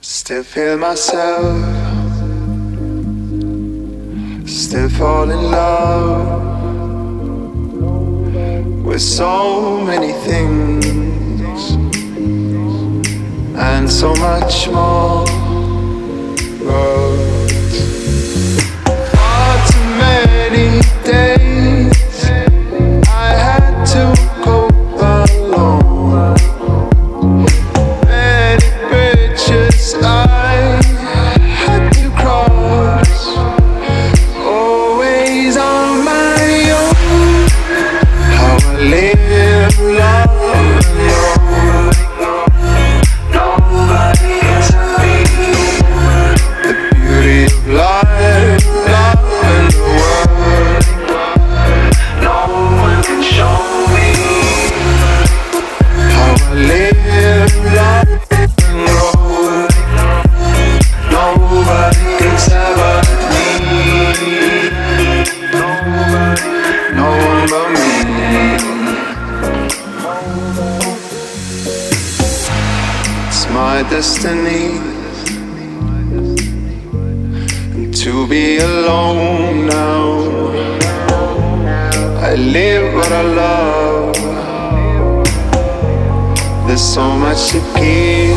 Still feel myself, still fall in love with so many things and so much more. Far too many days I had to destiny to be alone now. I live what I love. There's so much to give.